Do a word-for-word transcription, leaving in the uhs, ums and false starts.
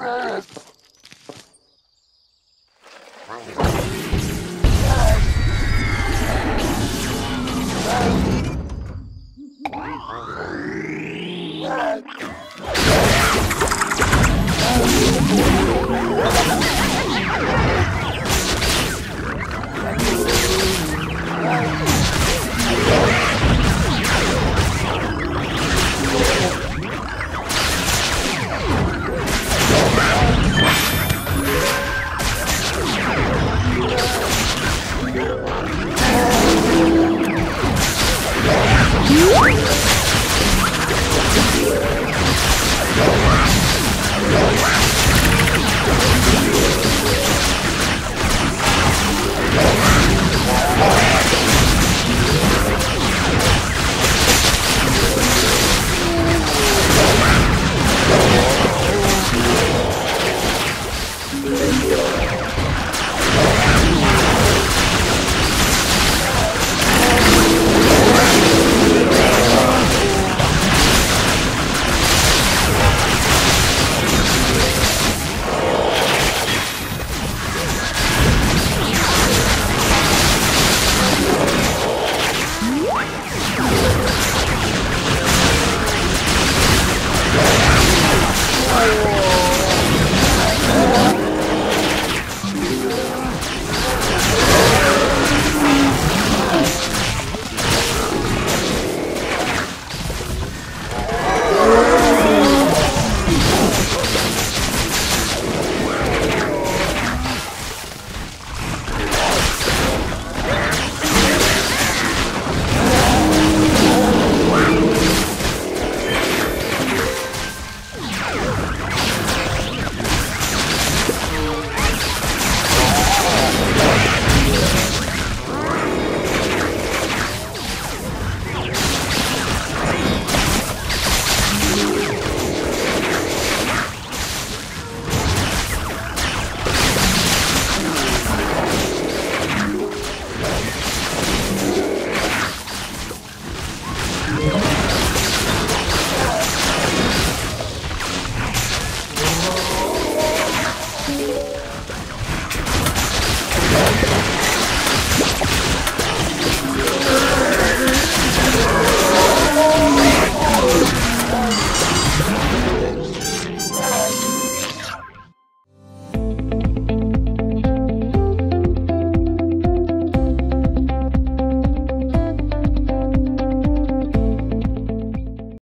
Red.